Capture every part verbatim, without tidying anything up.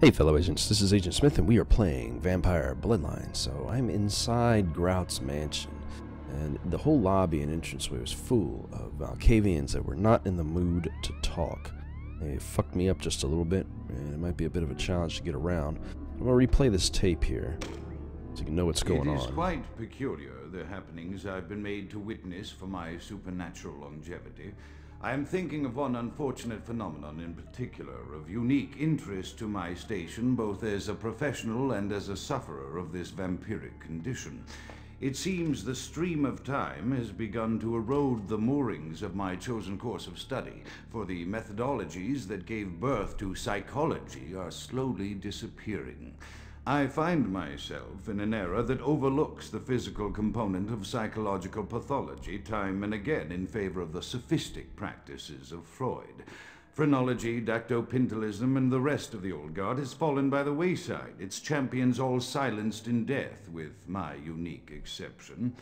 Hey fellow agents, this is Agent Smith and we are playing Vampire Bloodlines. So I'm inside Grout's mansion and the whole lobby and entranceway was full of Malkavians that were not in the mood to talk. They fucked me up just a little bit and it might be a bit of a challenge to get around. I'm going to replay this tape here so you can know what's going on. It is quite peculiar, the happenings I've been made to witness for my supernatural longevity. I am thinking of one unfortunate phenomenon in particular, of unique interest to my station, both as a professional and as a sufferer of this vampiric condition. It seems the stream of time has begun to erode the moorings of my chosen course of study, for the methodologies that gave birth to psychology are slowly disappearing. I find myself in an era that overlooks the physical component of psychological pathology time and again in favor of the sophistic practices of Freud. Phrenology, dactylpintelism, and the rest of the old guard has fallen by the wayside, its champions all silenced in death, with my unique exception.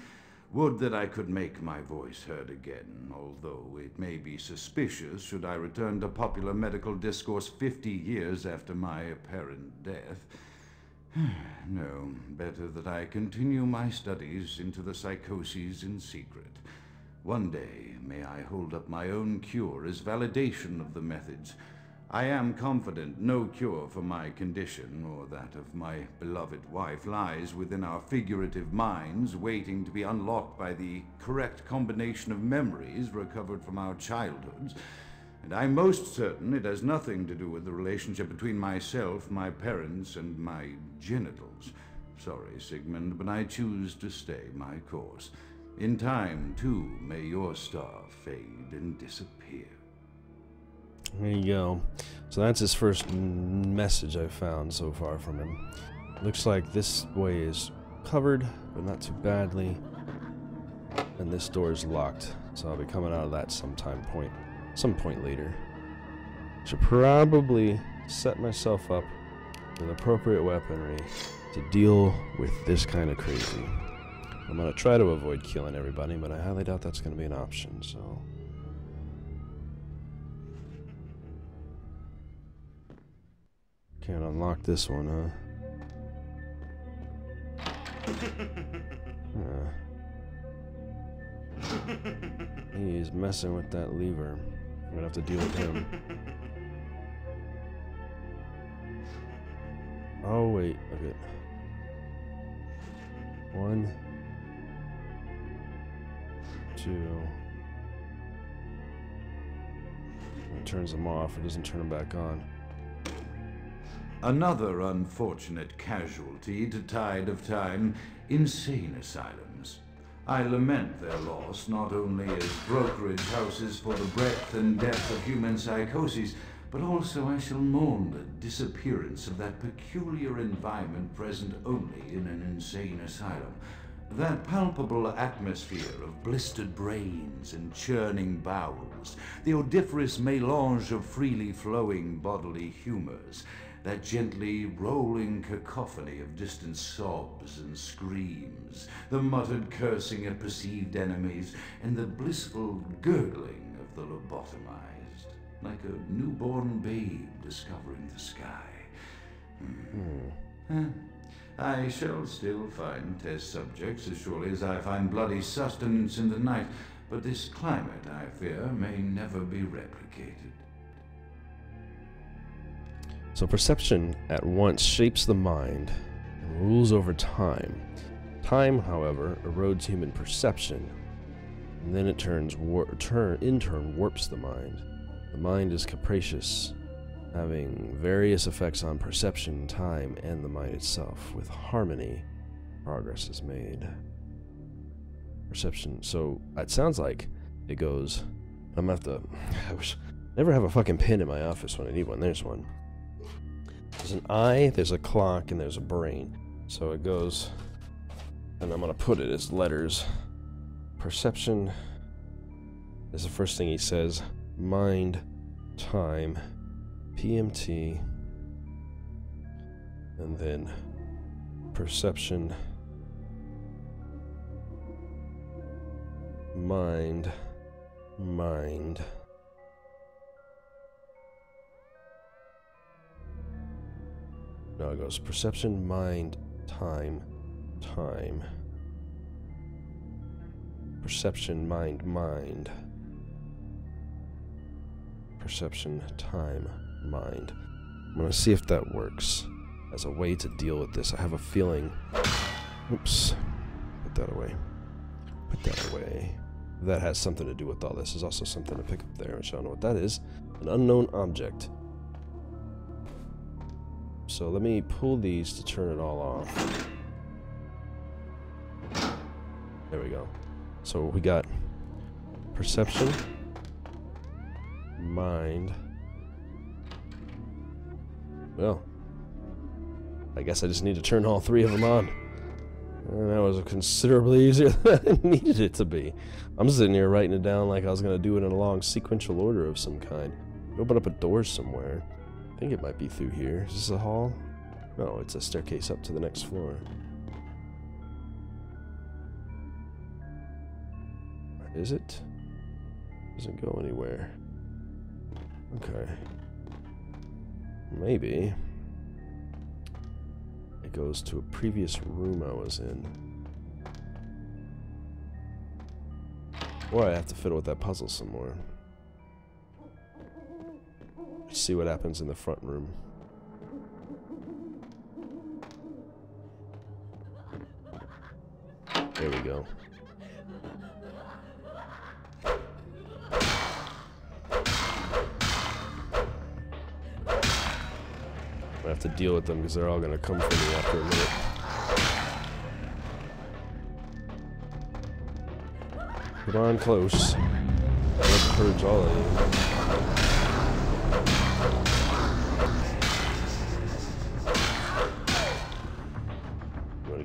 Would that I could make my voice heard again, although it may be suspicious should I return to popular medical discourse fifty years after my apparent death. No, better that I continue my studies into the psychoses in secret. One day may I hold up my own cure as validation of the methods. I am confident no cure for my condition or that of my beloved wife lies within our figurative minds, waiting to be unlocked by the correct combination of memories recovered from our childhoods. And I'm most certain it has nothing to do with the relationship between myself, my parents, and my genitals. Sorry, Sigmund, but I choose to stay my course. In time, too, may your star fade and disappear. There you go. So that's his first message I've found so far from him. Looks like this way is covered, but not too badly. And this door is locked, so I'll be coming out of that sometime point. Some point later. Should probably set myself up with appropriate weaponry to deal with this kind of crazy. I'm gonna try to avoid killing everybody, but I highly doubt that's gonna be an option, so. Can't unlock this one, huh? Yeah. He's messing with that lever. I'm gonna have to deal with him. Oh wait, okay. One, two. It turns them off. It doesn't turn them back on. Another unfortunate casualty to tide of time: insane asylums. I lament their loss, not only as brokerage houses for the breadth and depth of human psychoses, but also I shall mourn the disappearance of that peculiar environment present only in an insane asylum. That palpable atmosphere of blistered brains and churning bowels, the odoriferous mélange of freely flowing bodily humors, that gently rolling cacophony of distant sobs and screams, the muttered cursing at perceived enemies, and the blissful gurgling of the lobotomized, like a newborn babe discovering the sky. Mm. Mm. I shall still find test subjects as surely as I find bloody sustenance in the night, but this climate, I fear, may never be replicated. So perception at once shapes the mind and rules over time. Time, however, erodes human perception, and then it turns war turn, in turn warps the mind. The mind is capricious, having various effects on perception, time, and the mind itself. With harmony, progress is made. Perception, so it sounds like it goes, I'm gonna have to, I wish, never have a fucking pin in my office when I need one, there's one. There's an eye, there's a clock, and there's a brain. So it goes, and I'm gonna put it as letters. Perception is the first thing he says. Mind, time, P M T, and then perception, mind, mind. Now it goes perception, mind, time, time. Perception, mind, mind. Perception, time, mind. I'm gonna see if that works as a way to deal with this. I have a feeling. Oops. Put that away. Put that away. That has something to do with all this. There's also something to pick up there, which I don't know what that is. An unknown object. So let me pull these to turn it all off. There we go. So we got perception, mind. Well, I guess I just need to turn all three of them on. And that was considerably easier than I needed it to be. I'm sitting here writing it down like I was going to do it in a long sequential order of some kind. Open up a door somewhere. I think it might be through here. Is this a hall? No, it's a staircase up to the next floor. Is it? Doesn't go anywhere. Okay. Maybe. It goes to a previous room I was in. Or I have to fiddle with that puzzle some more. See what happens in the front room. There we go. I have to deal with them because they're all going to come for me after a minute. Put on close. Let's purge all of you.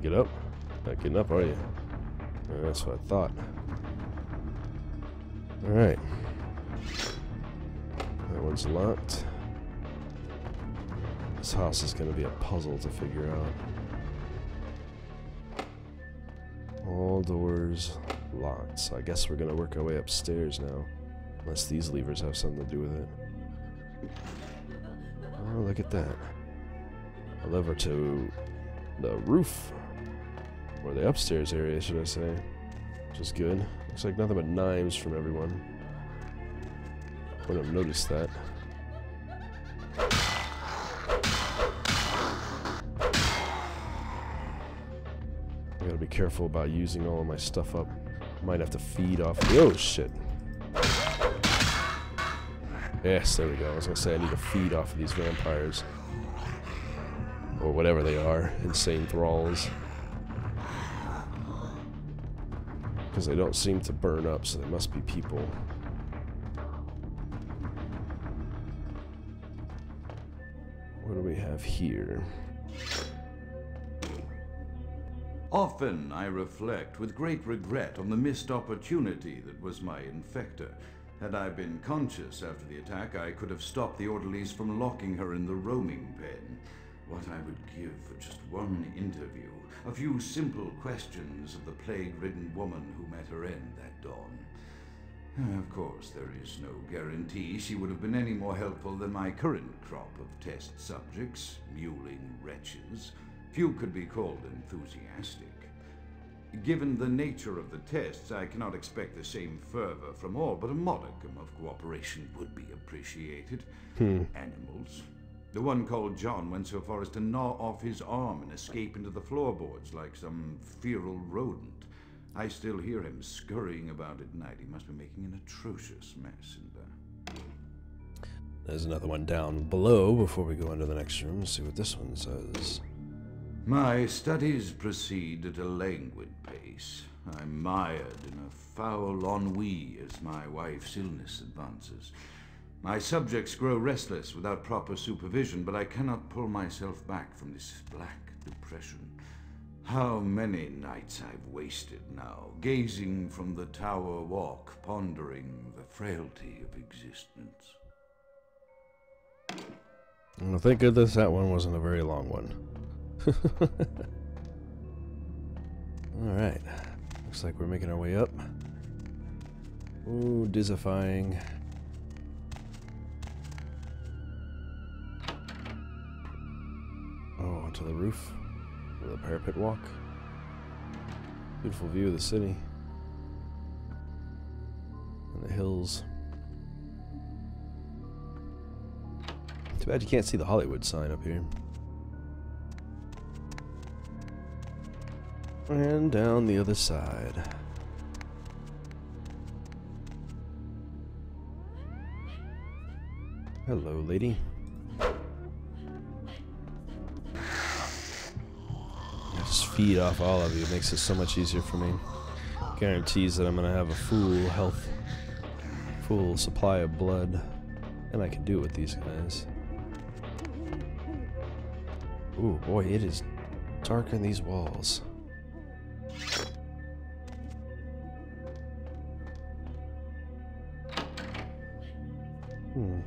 Get up? Not getting up, are you? That's what I thought. Alright. That one's locked. This house is going to be a puzzle to figure out. All doors locked. So I guess we're going to work our way upstairs now. Unless these levers have something to do with it. Oh, look at that. A lever to the roof. Or the upstairs area, should I say. Which is good. Looks like nothing but knives from everyone. Wouldn't have noticed that. I gotta be careful about using all of my stuff up. Might have to feed off the- oh shit! Yes, there we go. I was gonna say I need to feed off of these vampires. Or whatever they are. Insane thralls. Because they don't seem to burn up, so they must be people. What do we have here? Often I reflect with great regret on the missed opportunity that was my infector. Had I been conscious after the attack, I could have stopped the orderlies from locking her in the roaming pen. What I would give for just one interview, a few simple questions of the plague-ridden woman who met her end that dawn. Of course, there is no guarantee she would have been any more helpful than my current crop of test subjects, mewling wretches. Few could be called enthusiastic. Given the nature of the tests, I cannot expect the same fervor from all, but a modicum of cooperation would be appreciated. Hmm. Animals. The one called John went so far as to gnaw off his arm and escape into the floorboards like some feral rodent. I still hear him scurrying about at night. He must be making an atrocious mess in there. There's another one down below before we go into the next room. See what this one says. My studies proceed at a languid pace. I'm mired in a foul ennui as my wife's illness advances. My subjects grow restless without proper supervision, but I cannot pull myself back from this black depression. How many nights I've wasted now, gazing from the tower walk, pondering the frailty of existence. Well, thank goodness that one wasn't a very long one. Alright, looks like we're making our way up. Ooh, dizifying. onto the roof with a parapet walk. Beautiful view of the city and the hills. Too bad you can't see the Hollywood sign up here. And down the other side. Hello, lady. I just feed off all of you. It makes it so much easier for me. Guarantees that I'm gonna have a full health, full supply of blood, and I can do it with these guys. Ooh, boy, it is dark in these walls. Hmm.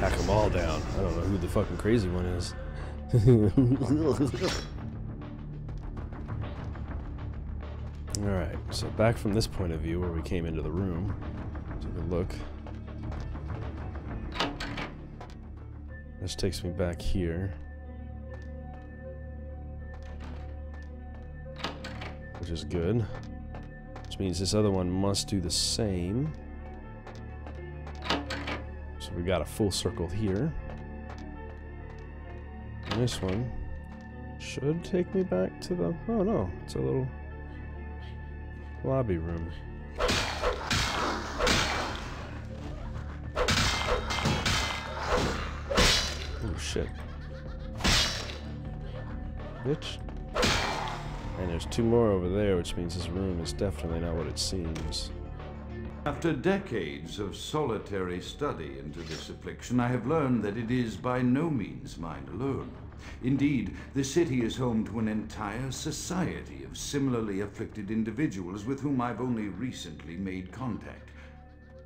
Pack them all down. I don't know who the fucking crazy one is. Alright, so back from this point of view where we came into the room. Take a look. This takes me back here, which is good. Which means this other one must do the same. So we got a full circle here. And this one should take me back to the... Oh no, it's a little lobby room. Shit. Bitch. And there's two more over there, which means this room is definitely not what it seems. After decades of solitary study into this affliction, I have learned that it is by no means mine alone. Indeed, the city is home to an entire society of similarly afflicted individuals with whom I've only recently made contact.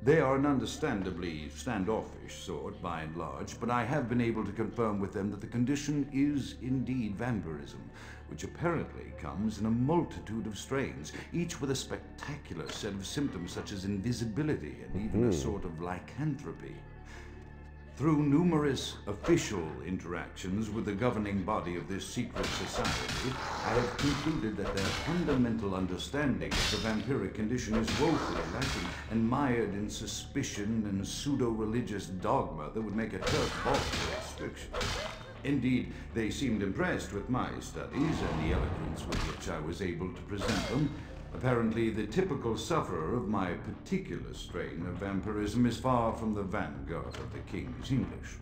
They are an understandably standoffish sort, by and large, but I have been able to confirm with them that the condition is indeed vampirism, which apparently comes in a multitude of strains, each with a spectacular set of symptoms such as invisibility and even mm-hmm. a sort of lycanthropy. Through numerous official interactions with the governing body of this secret society, I have concluded that their fundamental understanding of the vampiric condition is woefully lacking and mired in suspicion and pseudo-religious dogma that would make a tough balk for its fiction. Indeed, they seemed impressed with my studies and the eloquence with which I was able to present them. Apparently, the typical sufferer of my particular strain of vampirism is far from the vanguard of the King's English.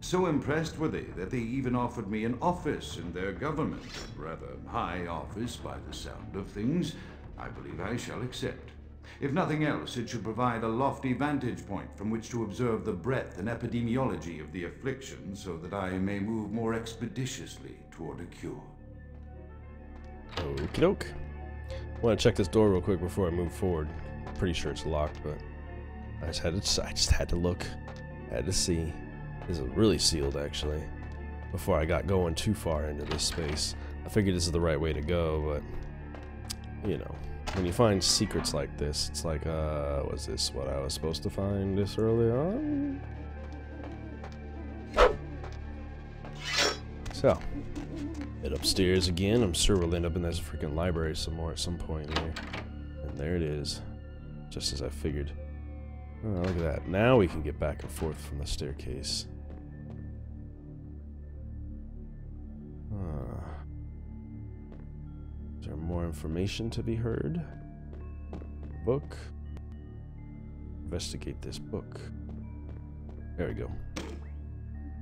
So impressed were they that they even offered me an office in their government, a rather high office by the sound of things. I believe I shall accept. If nothing else, it should provide a lofty vantage point from which to observe the breadth and epidemiology of the affliction so that I may move more expeditiously toward a cure. Okie doke. I want to check this door real quick before I move forward. I'm pretty sure it's locked, but I just had to, I just had to look. I had to see. This is really sealed, actually, before I got going too far into this space. I figured this is the right way to go, but, you know, when you find secrets like this, it's like, uh, was this what I was supposed to find this early on? So... Head upstairs again. I'm sure we'll end up in this freaking library some more at some point here. And there it is. Just as I figured. Oh, look at that. Now we can get back and forth from the staircase. Huh. Is there more information to be heard? Book. Investigate this book. There we go.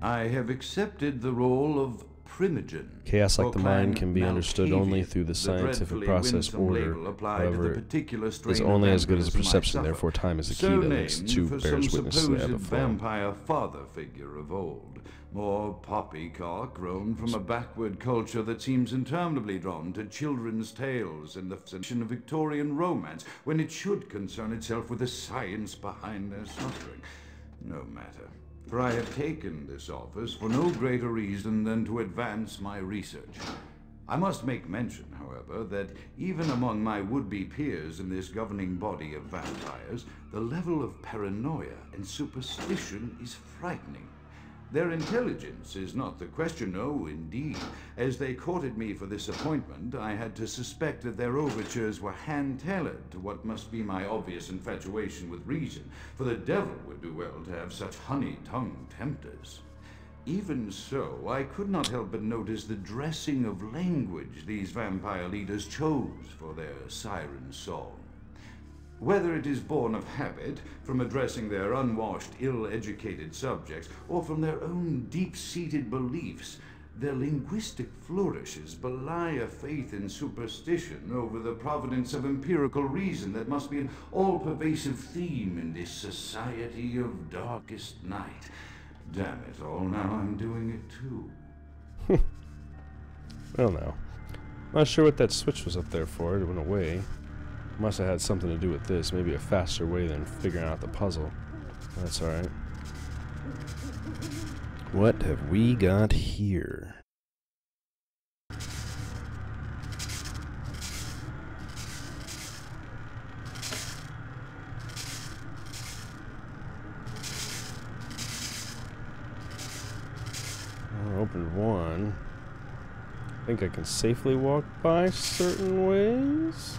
I have accepted the role of Chronigen. Chaos like the mind can be understood only through the scientific process order, however, is only as good as perception, therefore time is the key that links two bears witness to the above. Vampire father figure of old, more poppycock grown from a backward culture that seems interminably drawn to children's tales and the fiction of Victorian romance, when it should concern itself with the science behind their suffering. No matter. for I have taken this office for no greater reason than to advance my research. I must make mention, however, that even among my would-be peers in this governing body of vampires, the level of paranoia and superstition is frightening. Their intelligence is not the question, oh, indeed. As they courted me for this appointment, I had to suspect that their overtures were hand-tailored to what must be my obvious infatuation with reason, for the devil would do well to have such honey-tongued tempters. Even so, I could not help but notice the dressing of language these vampire leaders chose for their siren song. Whether it is born of habit, from addressing their unwashed, ill-educated subjects, or from their own deep-seated beliefs, their linguistic flourishes belie a faith in superstition over the providence of empirical reason that must be an all-pervasive theme in this society of darkest night. Damn it all, now I'm doing it too. Well, now. Not sure what that switch was up there for. It went away. Must have had something to do with this. Maybe a faster way than figuring out the puzzle. That's alright. What have we got here? I opened one. I think I can safely walk by certain ways.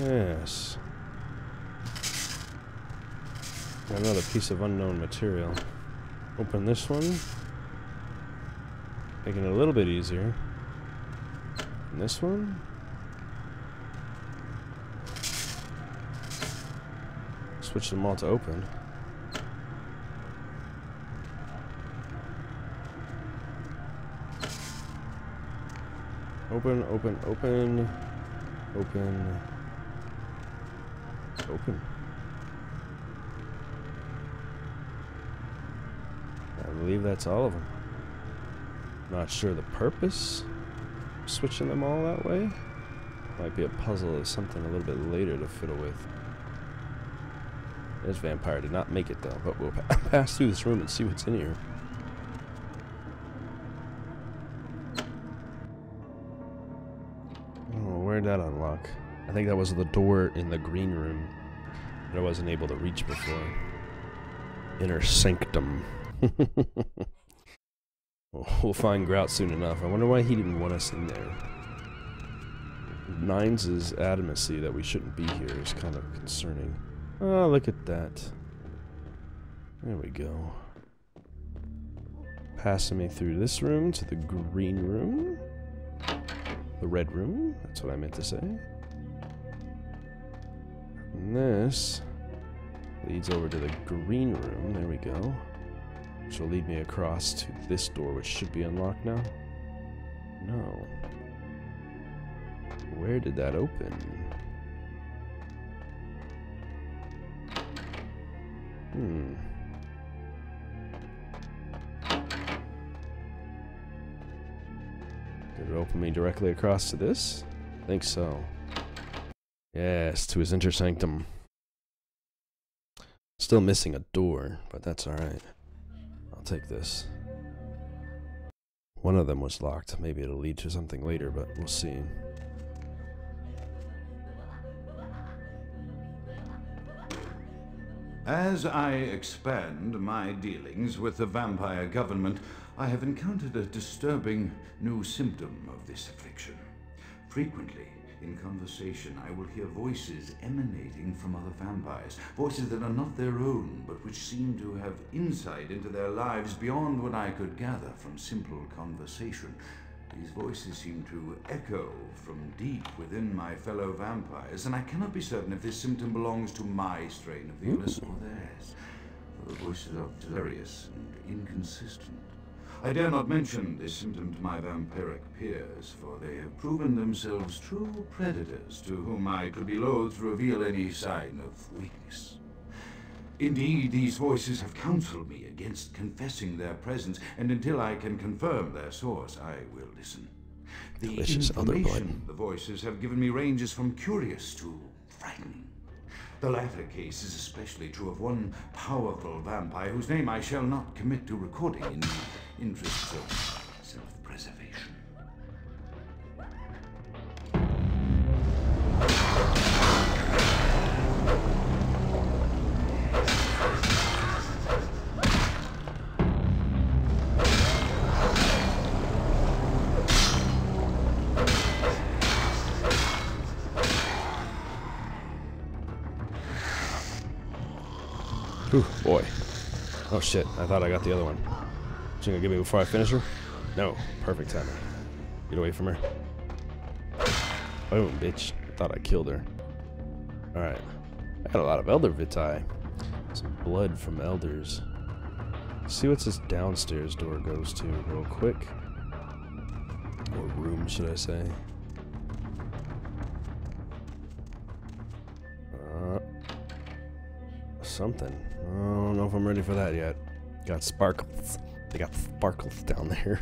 Yes. Got another piece of unknown material. Open this one. Making it a little bit easier. And this one. Switch them all to open. Open, open, open. Open. Open. I believe that's all of them. Not sure the purpose. Switching them all that way might be a puzzle or something a little bit later to fiddle with. This vampire did not make it though, but we'll pa pass through this room and see what's in here. Oh, where'd that unlock? I think that was the door in the green room that I wasn't able to reach before. Inner sanctum. We'll find Grout soon enough. I wonder why he didn't want us in there. Nines' adamancy that we shouldn't be here is kind of concerning. Oh, look at that. There we go. Passing me through this room to the green room. The red room, that's what I meant to say. And this leads over to the green room, there we go. Which will lead me across to this door, which should be unlocked now. No. Where did that open? Hmm. Did it open me directly across to this? I think so. Yes, to his inner sanctum. Still missing a door, but that's alright. I'll take this. One of them was locked. Maybe it'll lead to something later, but we'll see. As I expand my dealings with the vampire government, I have encountered a disturbing new symptom of this affliction. Frequently, in conversation, I will hear voices emanating from other vampires, voices that are not their own, but which seem to have insight into their lives beyond what I could gather from simple conversation. These voices seem to echo from deep within my fellow vampires, and I cannot be certain if this symptom belongs to my strain of the illness or theirs, for the voices are various and inconsistent. I dare not mention this symptom to my vampiric peers, for they have proven themselves true predators to whom I could be loath to reveal any sign of weakness. Indeed, these voices have counseled me against confessing their presence, and until I can confirm their source, I will listen. The Delicious information the voices have given me ranges from curious to frightening. The latter case is especially true of one powerful vampire whose name I shall not commit to recording in the interests of self-preservation. Ooh, boy. Oh shit, I thought I got the other one. Is she gonna give me before I finish her? No, perfect timing. Get away from her. Boom, bitch. I thought I killed her. Alright. I got a lot of elder vitae. Some blood from elders. Let's see what this downstairs door goes to real quick. Or room, should I say. Something. I don't know if I'm ready for that yet. Got sparkles. They got sparkles down there.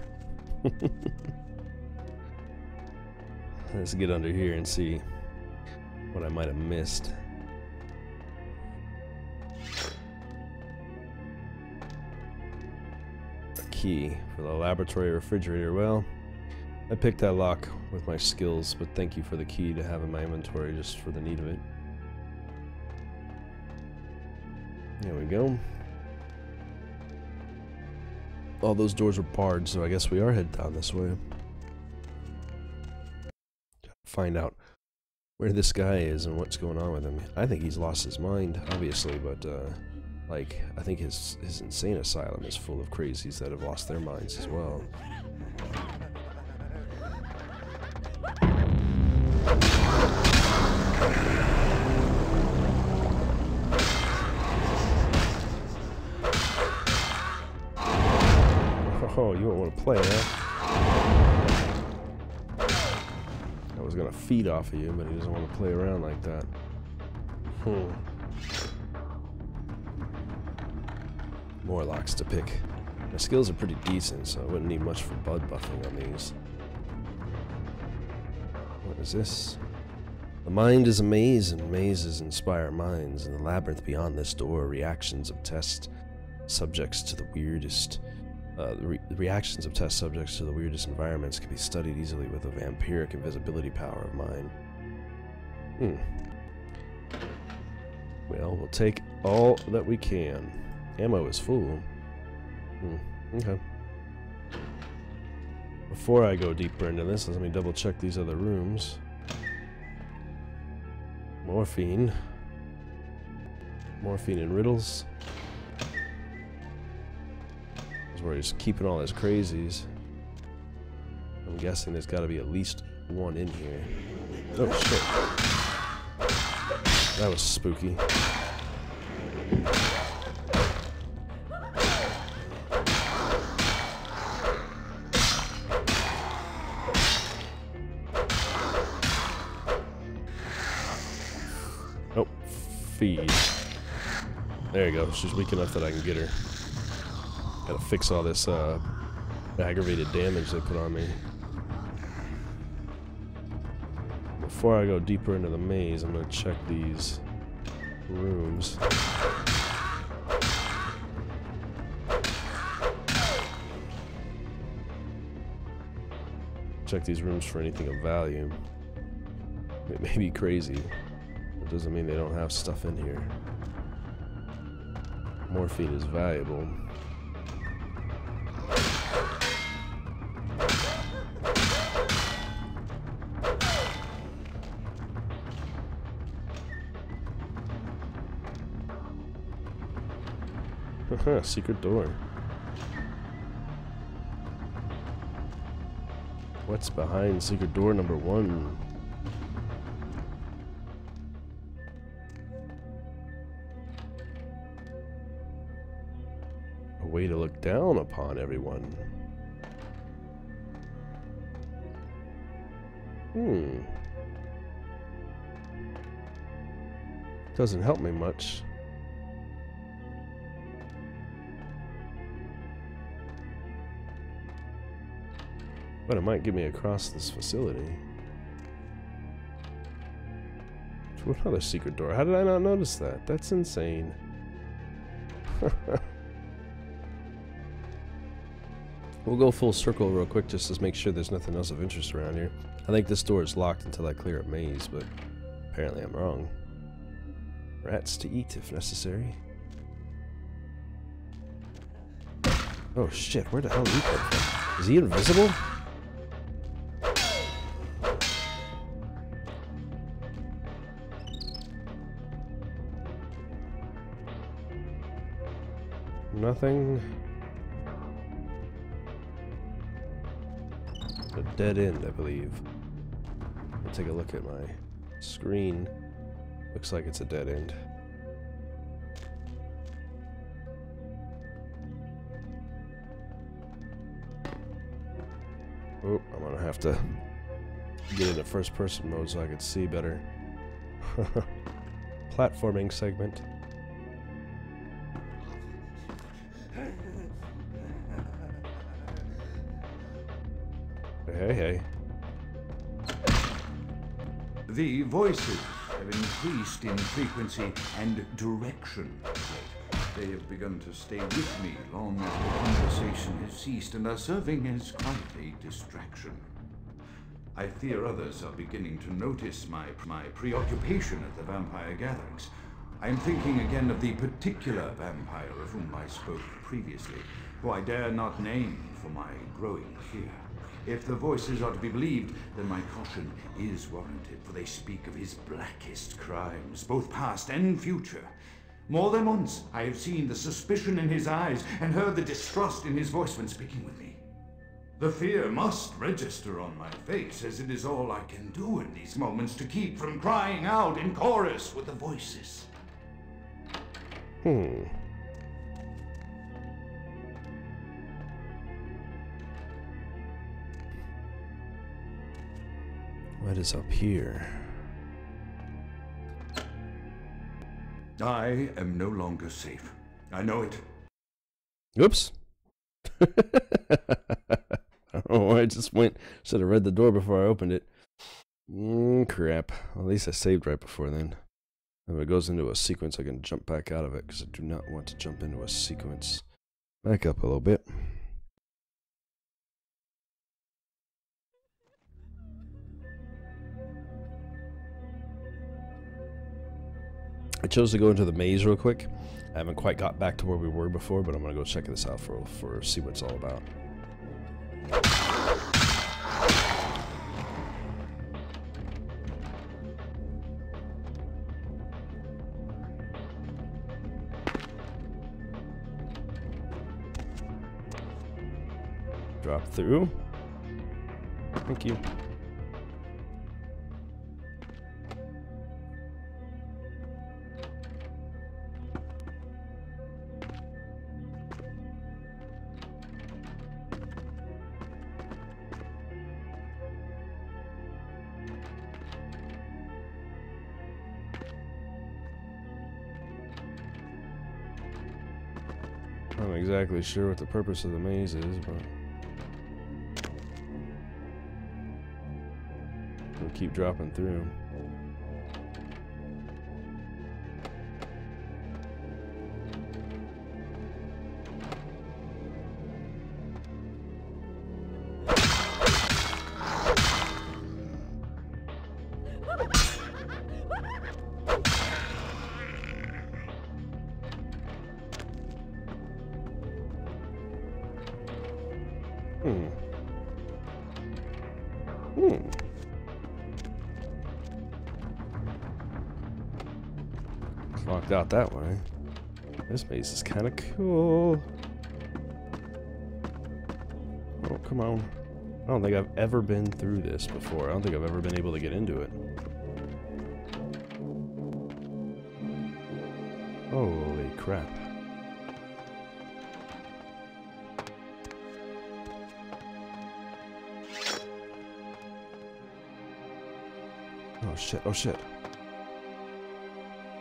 Let's get under here and see what I might have missed. A key for the laboratory refrigerator. Well, I picked that lock with my skills, but thank you for the key to have in my inventory just for the need of it. There we go. All those doors are barred, so I guess we are headed down this way. Find out where this guy is and what's going on with him. I think he's lost his mind, obviously, but, uh, like, I think his, his insane asylum is full of crazies that have lost their minds as well. Oh, you don't want to play, huh? I was gonna feed off of you, but he doesn't want to play around like that. Hmm. More locks to pick. My skills are pretty decent, so I wouldn't need much for blood buffing on these. What is this? The mind is a maze, and mazes inspire minds. In the labyrinth beyond this door, reactions of test subjects to the weirdest... Uh, the, re the reactions of test subjects to the weirdest environments can be studied easily with a vampiric invisibility power of mine. Hmm. Well, we'll take all that we can. Ammo is full. Hmm. Okay. Before I go deeper into this, let me double check these other rooms. Morphine. Morphine and riddles. Where he's keeping all his crazies. I'm guessing there's got to be at least one in here. Oh shit! That was spooky. Oh, feed. There you go. She's weak enough that I can get her. Gotta fix all this uh, aggravated damage they put on me. Before I go deeper into the maze, I'm gonna check these rooms. Check these rooms for anything of value. It may be crazy, but doesn't mean they don't have stuff in here. Morphine is valuable. Huh, secret door. What's behind secret door number one? A way to look down upon everyone. Hmm. Doesn't help me much. But it might get me across this facility. another secret door. How did I not notice that? That's insane. We'll go full circle real quick just to make sure there's nothing else of interest around here. I think this door is locked until I clear up maze, but apparently I'm wrong. Rats to eat if necessary. Oh shit, where the hell did he come from? Is he invisible? Nothing. A dead end, I believe. I'll take a look at my screen. Looks like it's a dead end. Oh, I'm gonna have to get into first person mode so I can see better. Platforming segment. Hey, hey. The voices have increased in frequency and direction. They have begun to stay with me long after the conversation has ceased and are serving as quite a distraction. I fear others are beginning to notice my, my preoccupation at the vampire gatherings. I am thinking again of the particular vampire of whom I spoke previously, who I dare not name for my growing fear. If the voices are to be believed, then my caution is warranted, for they speak of his blackest crimes, both past and future. More than once, I have seen the suspicion in his eyes and heard the distrust in his voice when speaking with me. The fear must register on my face, as it is all I can do in these moments to keep from crying out in chorus with the voices. Hmm. What is up here? I am no longer safe. I know it. Oops. Oh, I just went. Should have read the door before I opened it. Mm, crap. Well, at least I saved right before then. If it goes into a sequence, I can jump back out of it, because I do not want to jump into a sequence. Back up a little bit. I chose to go into the maze real quick. I haven't quite got back to where we were before, but I'm going to go check this out for, for see what it's all about. Drop through. Thank you. I'm not exactly sure what the purpose of the maze is, but we'll keep dropping through. Hmm. Hmm. It's locked out that way. This maze is kind of cool. Oh, come on. I don't think I've ever been through this before. I don't think I've ever been able to get into it. Holy crap. Oh shit, oh shit.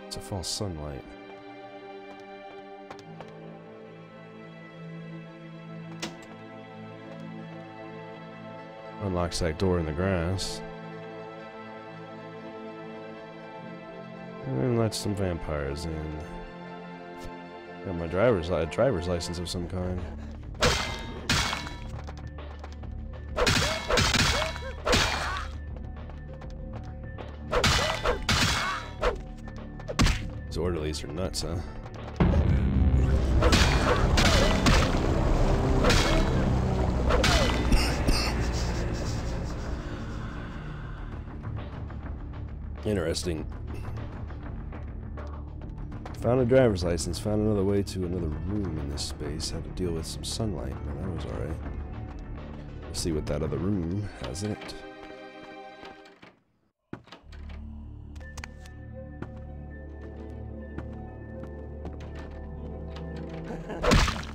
It's a false sunlight. Unlocks that door in the grass. march some vampires in. Got my driver's li- driver's license of some kind. These orderlies are nuts, huh? Interesting. Found a driver's license, found another way to another room in this space. Had to deal with some sunlight, but that was alright. Let's see what that other room has in it.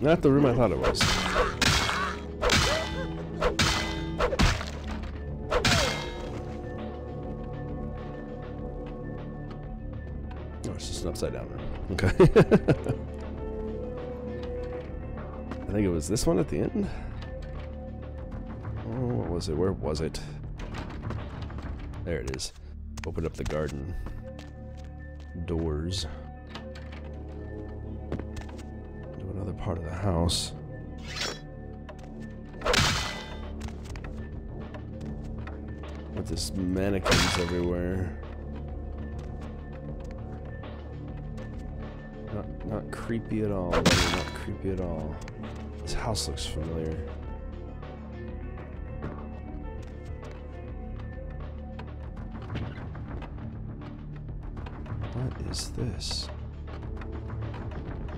Not the room I thought it was. Oh, it's just an upside down room. Okay. I think it was this one at the end. Oh, what was it? Where was it? There it is. Open up the garden doors. Do another part of the house. With this mannequins everywhere. Not, not creepy at all, buddy. Not creepy at all. This house looks familiar. What is this?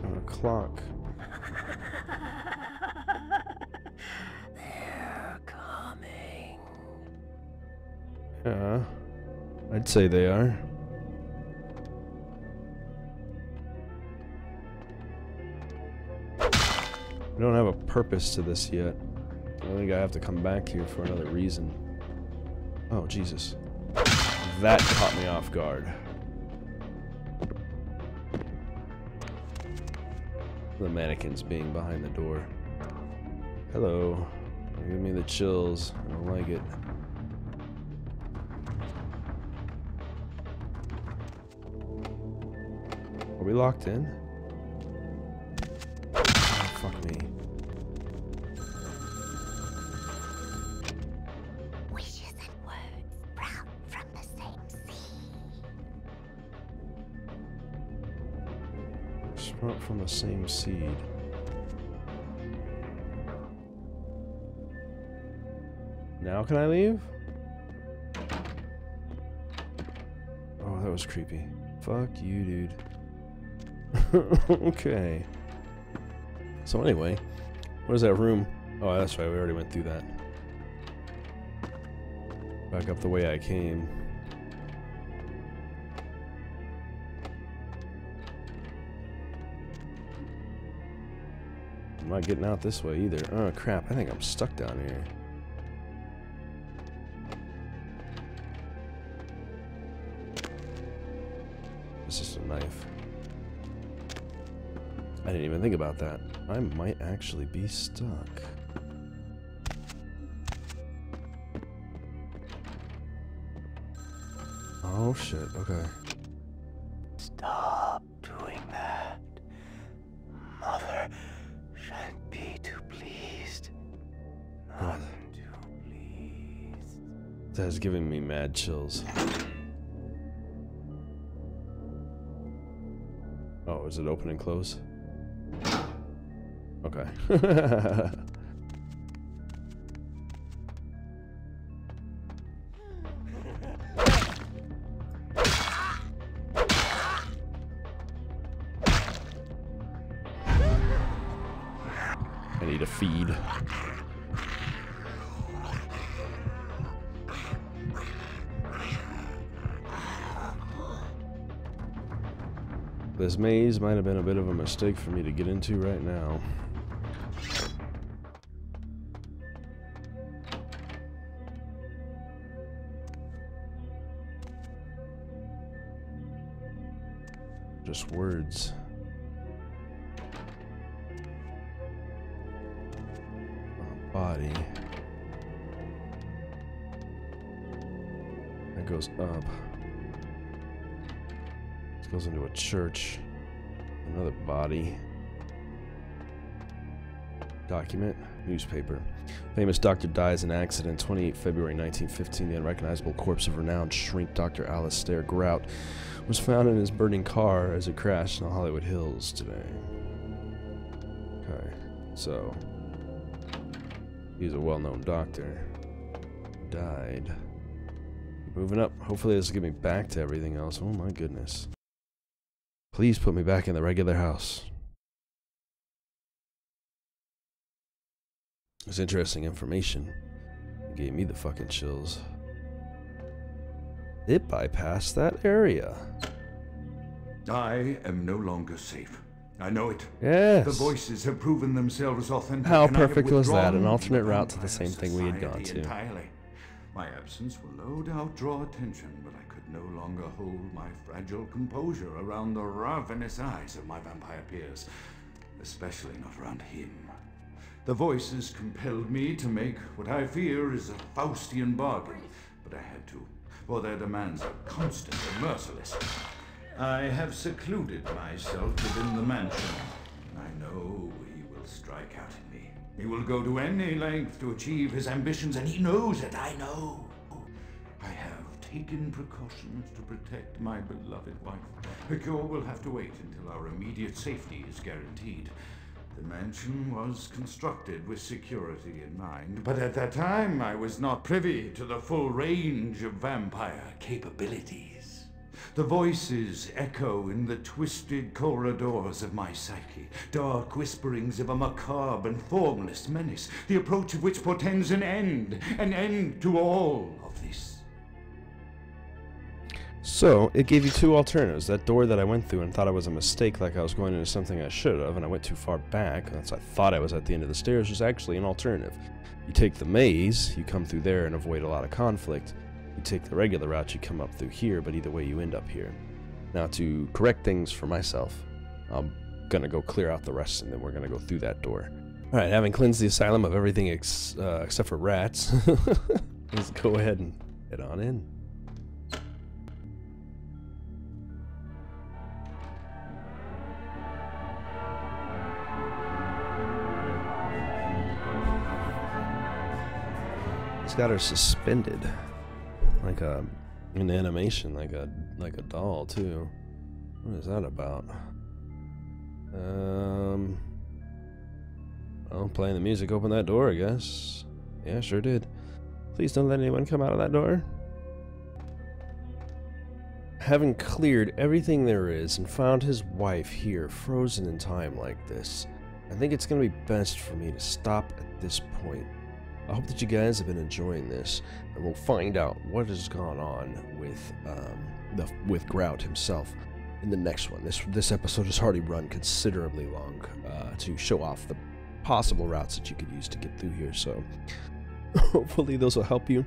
On a clock. They're coming. Yeah, I'd say they are. I don't have a purpose to this yet. I think I have to come back here for another reason. Oh, Jesus. That caught me off guard. The mannequins being behind the door. Hello. You're giving me the chills. I don't like it. Are we locked in? Oh, fuck me. From the same seed. Now can I leave? Oh, that was creepy. Fuck you, dude. Okay. So anyway, what is that room? Oh, that's right, we already went through that. Back up the way I came. I'm not getting out this way either. Oh crap, I think I'm stuck down here. It's just a knife. I didn't even think about that. I might actually be stuck. Oh shit, okay. Stop doing that. Mother. Shan't be too pleased. Not too pleased. That is giving me mad chills. Oh, is it open and close? Okay. I need a feed. This maze might have been a bit of a mistake for me to get into right now. Just words. Body that goes up. It's goes into a church. Another body. Document. Newspaper. Famous doctor dies in accident. twenty-eighth February nineteen fifteen. The unrecognizable corpse of renowned shrink Doctor Alistair Grout was found in his burning car as it crashed in the Hollywood Hills today. Okay. So, he's a well-known doctor. Died. Moving up. Hopefully this will get me back to everything else. Oh my goodness. Please put me back in the regular house. It's interesting information. It gave me the fucking chills. It bypassed that area. I am no longer safe. I know it. Yes. The voices have proven themselves authentic. How perfect was that? An alternate route to the same thing we had gone to. Entirely. My absence will no doubt draw attention, but I could no longer hold my fragile composure around the ravenous eyes of my vampire peers, especially not around him. The voices compelled me to make what I fear is a Faustian bargain, but I had to, for their demands are constant and merciless. I have secluded myself within the mansion. I know he will strike out at me. He will go to any length to achieve his ambitions, and he knows it, I know. I have taken precautions to protect my beloved wife. Her cure will have to wait until our immediate safety is guaranteed. The mansion was constructed with security in mind, but at that time I was not privy to the full range of vampire capabilities. The voices echo in the twisted corridors of my psyche, dark whisperings of a macabre and formless menace, the approach of which portends an end, an end to all of this. So, it gave you two alternatives. That door that I went through and thought I was a mistake, like I was going into something I should have, and I went too far back, and so I thought I was at the end of the stairs, was actually an alternative. You take the maze, you come through there and avoid a lot of conflict. You take the regular route, you come up through here, but either way you end up here. Now, to correct things for myself, I'm gonna go clear out the rest, and then we're gonna go through that door. Alright, having cleansed the asylum of everything ex uh, except for rats, let's go ahead and head on in. Got her suspended like a in animation like a like a doll too. What is that about? Um well, playing the music opened that door, I guess. Yeah, sure did. Please don't let anyone come out of that door. Having cleared everything there is and found his wife here frozen in time like this, I think it's gonna be best for me to stop at this point. I hope that you guys have been enjoying this, and we'll find out what has gone on with um, the with Grout himself in the next one. This this episode has already run considerably long uh, to show off the possible routes that you could use to get through here. So hopefully those will help you.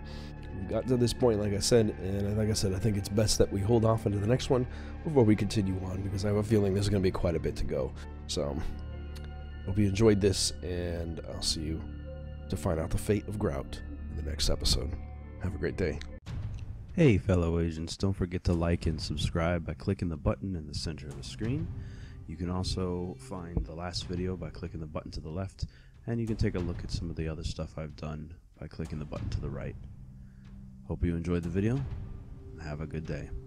We got to this point, like I said, and like I said, I think it's best that we hold off into the next one before we continue on, because I have a feeling there's going to be quite a bit to go. So hope you enjoyed this, and I'll see you to find out the fate of Grout in the next episode. Have a great day. Hey fellow agents, don't forget to like and subscribe by clicking the button in the center of the screen. You can also find the last video by clicking the button to the left, and you can take a look at some of the other stuff I've done by clicking the button to the right. Hope you enjoyed the video, and have a good day.